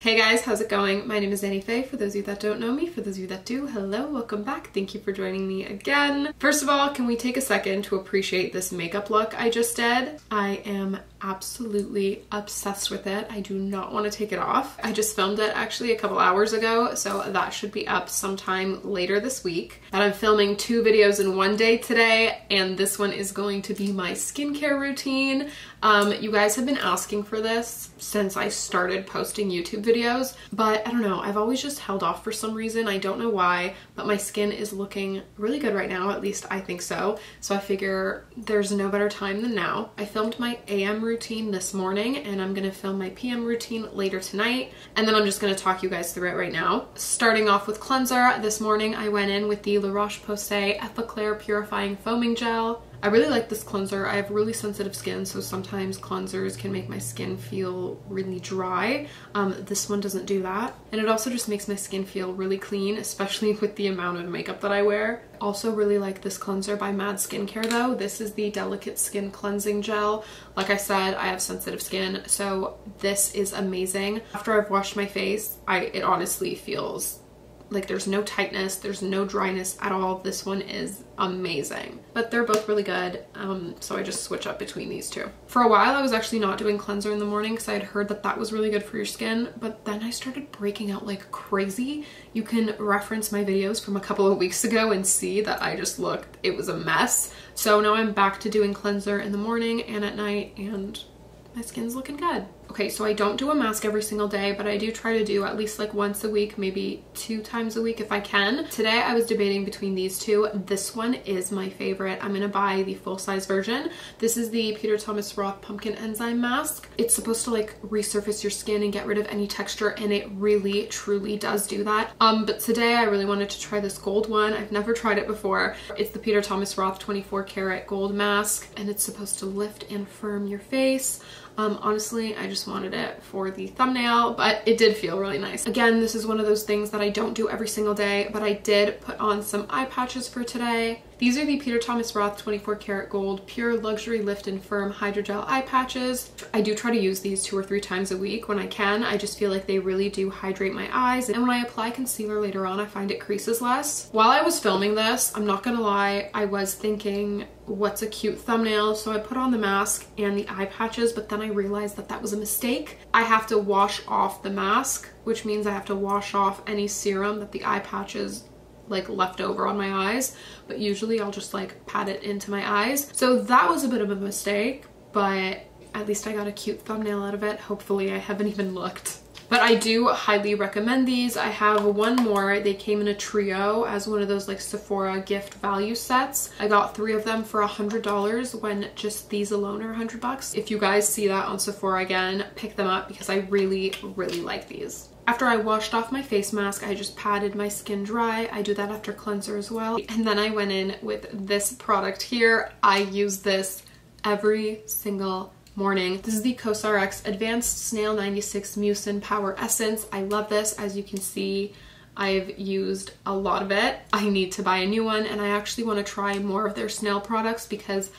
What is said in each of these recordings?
Hey guys, how's it going? My name is Anife. For those of you that don't know me, for those of you that do, hello, welcome back. Thank you for joining me again. First of all, can we take a second to appreciate this makeup look I just did? I am absolutely obsessed with it. I do not want to take it off. I just filmed it actually a couple hours ago, so that should be up sometime later this week. But I'm filming two videos in one day today, and this one is going to be my skincare routine. You guys have been asking for this since I started posting YouTube videos, but I don't know, I've always just held off for some reason. I don't know why, but my skin is looking really good right now, at least I think so. So I figure there's no better time than now. I filmed my AM routine this morning, and I'm gonna film my PM routine later tonight, and then I'm just gonna talk you guys through it right now. Starting off with cleanser, this morning I went in with the La Roche Posay Effaclar Purifying Foaming Gel. I really like this cleanser. I have really sensitive skin, so sometimes cleansers can make my skin feel really dry. This one doesn't do that. And it also just makes my skin feel really clean, especially with the amount of makeup that I wear. Also really like this cleanser by Mad Skincare though. This is the Delicate Skin Cleansing Gel. Like I said, I have sensitive skin, so this is amazing. After I've washed my face, it honestly feels like there's no tightness, there's no dryness at all. This one is amazing. But they're both really good, so I just switch up between these two. For a while I was actually not doing cleanser in the morning because I had heard that that was really good for your skin, but then I started breaking out like crazy. You can reference my videos from a couple of weeks ago and see that I just looked, it was a mess. So now I'm back to doing cleanser in the morning and at night, and my skin's looking good. Okay, so I don't do a mask every single day, but I do try to do at least like once a week, maybe two times a week if I can. Today I was debating between these two. This one is my favorite. I'm gonna buy the full-size version. This is the Peter Thomas Roth Pumpkin Enzyme Mask. It's supposed to like resurface your skin and get rid of any texture, and it really truly does do that. But today I really wanted to try this gold one. I've never tried it before. It's the Peter Thomas Roth 24 karat gold mask, and it's supposed to lift and firm your face. Honestly, I just wanted it for the thumbnail, but it did feel really nice. Again, this is one of those things that I don't do every single day, but I did put on some eye patches for today. These are the Peter Thomas Roth 24 karat gold pure luxury lift and firm hydrogel eye patches. I do try to use these 2 or 3 times a week when I can. I just feel like they really do hydrate my eyes, and when I apply concealer later on I find it creases less. While I was filming this, I'm not gonna lie, I was thinking what's a cute thumbnail, so I put on the mask and the eye patches, but then I realized that that was a mistake. I have to wash off the mask, which means I have to wash off any serum that the eye patches like left over on my eyes, but usually I'll just like pat it into my eyes. So that was a bit of a mistake, but at least I got a cute thumbnail out of it. Hopefully, I haven't even looked. But I do highly recommend these. I have one more. They came in a trio as one of those like Sephora gift value sets. I got 3 of them for $100 when just these alone are $100. If you guys see that on Sephora again, pick them up because I really, really like these. After I washed off my face mask, I just patted my skin dry. I do that after cleanser as well. And then I went in with this product here. I use this every single day. Morning. This is the Cosrx Advanced Snail 96 Mucin Power Essence. I love this. As you can see, I've used a lot of it. I need to buy a new one, and I actually want to try more of their snail products because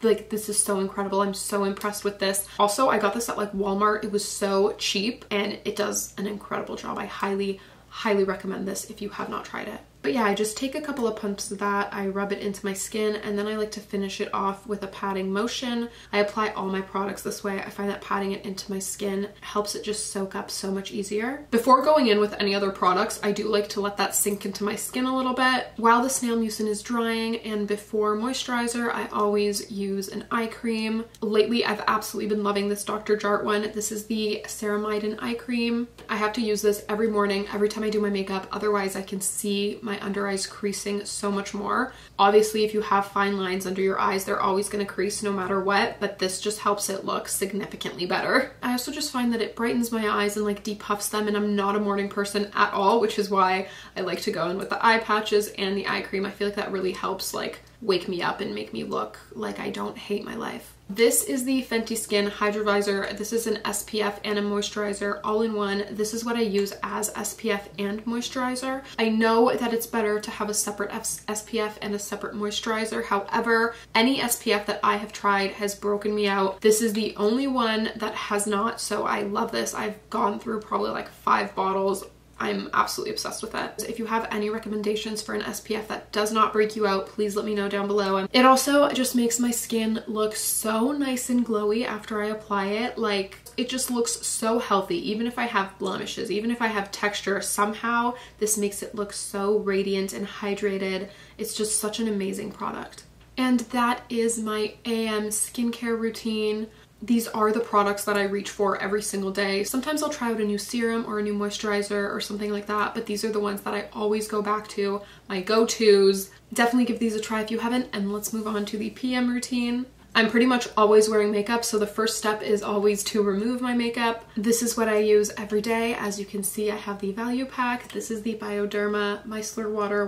like this is so incredible. I'm so impressed with this. Also, I got this at like Walmart. It was so cheap, and it does an incredible job. I highly, highly recommend this if you have not tried it. But yeah, I just take a couple of pumps of that, I rub it into my skin, and then I like to finish it off with a patting motion. I apply all my products this way. I find that patting it into my skin helps it just soak up so much easier. Before going in with any other products, I do like to let that sink into my skin a little bit. While the snail mucin is drying and before moisturizer, I always use an eye cream. Lately, I've absolutely been loving this Dr. Jart one. This is the Ceramidin eye cream. I have to use this every morning, every time I do my makeup, otherwise I can see my under eyes creasing so much more. Obviously, if you have fine lines under your eyes, they're always going to crease no matter what, but this just helps it look significantly better. I also just find that it brightens my eyes and like depuffs them, and I'm not a morning person at all, which is why I like to go in with the eye patches and the eye cream. I feel like that really helps like wake me up and make me look like I don't hate my life. This is the Fenty Skin Hydra Vizor. This is an SPF and a moisturizer all in one. This is what I use as SPF and moisturizer. I know that it's better to have a separate SPF and a separate moisturizer. However, any SPF that I have tried has broken me out. This is the only one that has not, so I love this. I've gone through probably like 5 bottles. I'm absolutely obsessed with it. If you have any recommendations for an SPF that does not break you out, please let me know down below. It also just makes my skin look so nice and glowy after I apply it. Like, it just looks so healthy. Even if I have blemishes, even if I have texture, somehow this makes it look so radiant and hydrated. It's just such an amazing product. And that is my AM skincare routine. These are the products that I reach for every single day. Sometimes I'll try out a new serum or a new moisturizer or something like that, but these are the ones that I always go back to, my go-tos. Definitely give these a try if you haven't, and let's move on to the PM routine. I'm pretty much always wearing makeup, so the first step is always to remove my makeup. This is what I use every day. As you can see, I have the Value Pack. This is the Bioderma Micellar Water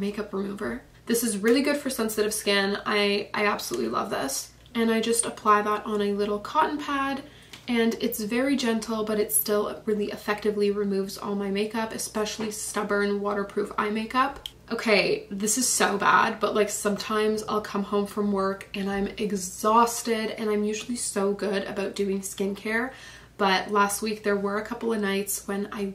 Makeup Remover. This is really good for sensitive skin. I absolutely love this. And I just apply that on a little cotton pad, and it's very gentle, but it still really effectively removes all my makeup, especially stubborn waterproof eye makeup. Okay, this is so bad, but like sometimes I'll come home from work and I'm exhausted, and I'm usually so good about doing skincare, but last week there were a couple of nights when I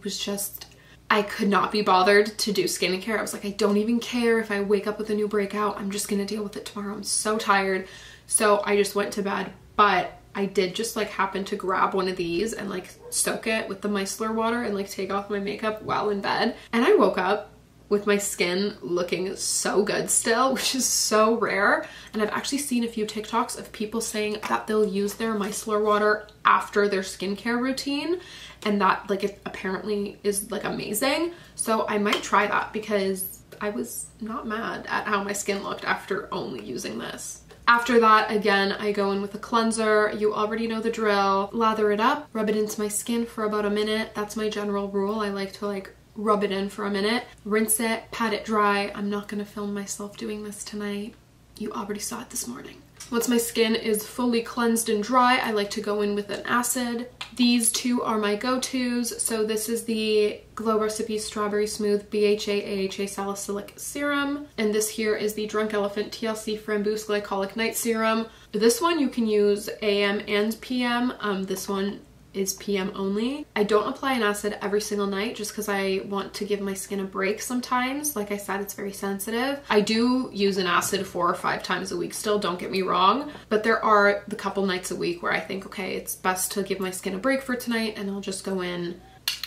could not be bothered to do skincare. I was like, I don't even care if I wake up with a new breakout. I'm just gonna deal with it tomorrow. I'm so tired. So I just went to bed, but I did just like happen to grab one of these and like soak it with the micellar water and like take off my makeup while in bed. And I woke up with my skin looking so good still, which is so rare. And I've actually seen a few TikToks of people saying that they'll use their micellar water after their skincare routine, and that like it apparently is like amazing. So I might try that, because I was not mad at how my skin looked after only using this. After that, again, I go in with a cleanser. You already know the drill. Lather it up, rub it into my skin for about a minute. That's my general rule. I like to like rub it in for a minute, rinse it, pat it dry. I'm not gonna film myself doing this tonight. You already saw it this morning. Once my skin is fully cleansed and dry, I like to go in with an acid. These two are my go-tos. So this is the Glow Recipe Strawberry Smooth BHA AHA Salicylic Serum. And this here is the Drunk Elephant TLC Framboos Glycolic Night Serum. This one you can use AM and PM. This one is PM only. I don't apply an acid every single night just because I want to give my skin a break sometimes. Like I said, it's very sensitive. I do use an acid 4 or 5 times a week still, don't get me wrong, but there are the couple nights a week where I think, okay, it's best to give my skin a break for tonight, and I'll just go in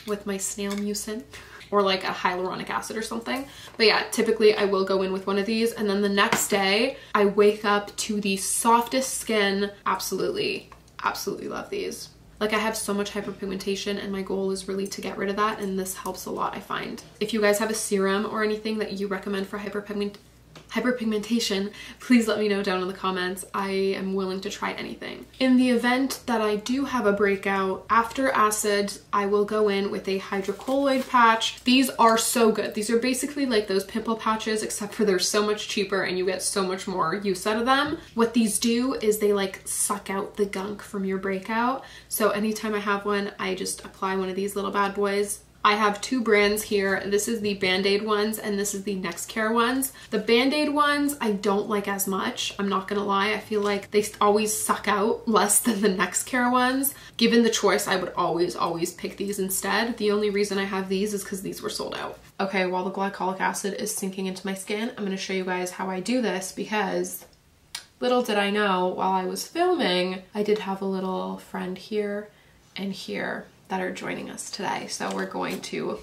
with my snail mucin or like a hyaluronic acid or something. But yeah, typically I will go in with one of these, and then the next day I wake up to the softest skin. Absolutely, absolutely love these. Like, I have so much hyperpigmentation, and my goal is really to get rid of that, and this helps a lot, I find. If you guys have a serum or anything that you recommend for hyperpigmentation, please let me know down in the comments. I am willing to try anything. In the event that I do have a breakout, after acid, I will go in with a hydrocolloid patch. These are so good. These are basically like those pimple patches, except for they're so much cheaper and you get so much more use out of them. What these do is they like suck out the gunk from your breakout. So anytime I have one, I just apply one of these little bad boys. I have 2 brands here. This is the Band-Aid ones, and this is the Nexcare ones. The Band-Aid ones I don't like as much, I'm not gonna lie. I feel like they always suck out less than the Nexcare ones. Given the choice, I would always pick these instead. The only reason I have these is because these were sold out. Okay, while the glycolic acid is sinking into my skin, I'm gonna show you guys how I do this, because little did I know while I was filming, I did have a little friend here and here that are joining us today. So we're going to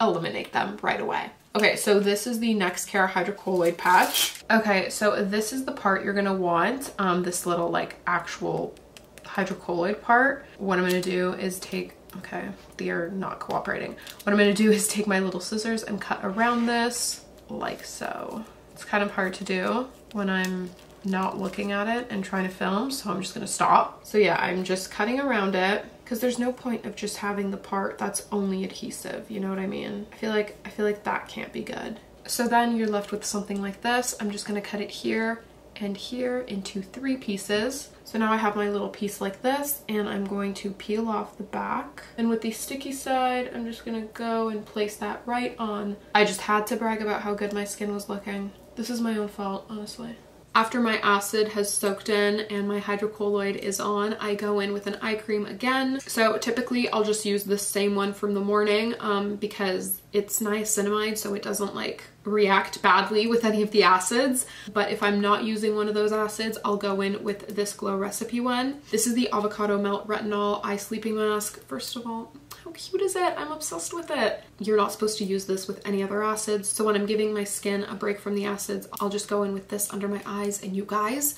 eliminate them right away. Okay, so this is the Nexcare hydrocolloid patch. Okay, so this is the part you're gonna want, this little like actual hydrocolloid part. What I'm gonna do is take, okay, they are not cooperating. What I'm gonna do is take my little scissors and cut around this like so. It's kind of hard to do when I'm not looking at it and trying to film, so I'm just gonna stop. So yeah, I'm just cutting around it, because there's no point of just having the part that's only adhesive, you know what I mean? I feel like that can't be good. So then you're left with something like this. I'm just going to cut it here and here into 3 pieces. So now I have my little piece like this, and I'm going to peel off the back. And with the sticky side, I'm just going to go and place that right on. I just had to brag about how good my skin was looking. This is my own fault, honestly. After my acid has soaked in and my hydrocolloid is on, I go in with an eye cream again. So typically I'll just use the same one from the morning because it's niacinamide, so it doesn't like react badly with any of the acids. But if I'm not using one of those acids, I'll go in with this Glow Recipe one. This is the Avocado Melt Retinol Eye Sleeping Mask. First of all, how cute is it? I'm obsessed with it. You're not supposed to use this with any other acids. So when I'm giving my skin a break from the acids, I'll just go in with this under my eyes, and you guys,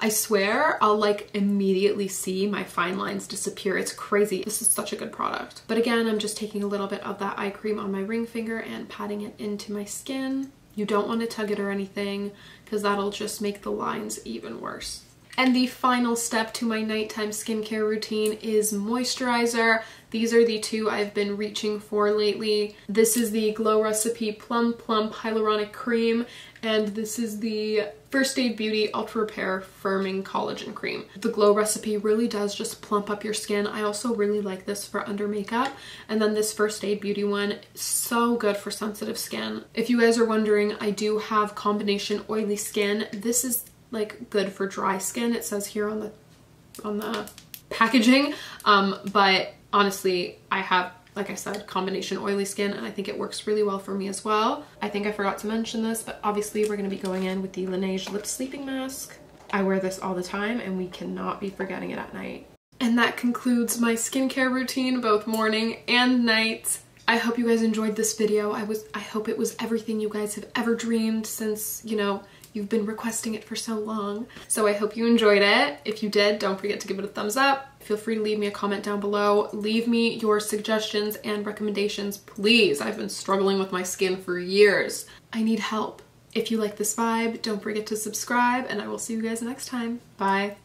I swear I'll like immediately see my fine lines disappear. It's crazy. This is such a good product. But again, I'm just taking a little bit of that eye cream on my ring finger and patting it into my skin. You don't want to tug it or anything because that'll just make the lines even worse. And the final step to my nighttime skincare routine is moisturizer. These are the two I've been reaching for lately. This is the Glow Recipe Plum Plump Hyaluronic Cream, and this is the First Aid Beauty Ultra Repair Firming Collagen Cream. The Glow Recipe really does just plump up your skin. I also really like this for under makeup. And then this First Aid Beauty one, so good for sensitive skin. If you guys are wondering, I do have combination oily skin. This is like good for dry skin, it says here on the packaging, but honestly I have, like I said, combination oily skin, and I think it works really well for me as well. I think I forgot to mention this, but obviously we're going to be going in with the Laneige Lip Sleeping Mask. I wear this all the time and we cannot be forgetting it at night. And that concludes my skincare routine, both morning and night. I hope you guys enjoyed this video. I hope it was everything you guys have ever dreamed, since, you know, you've been requesting it for so long. So I hope you enjoyed it. If you did, don't forget to give it a thumbs up. Feel free to leave me a comment down below. Leave me your suggestions and recommendations, please. I've been struggling with my skin for years. I need help. If you like this vibe, don't forget to subscribe, and I will see you guys next time. Bye.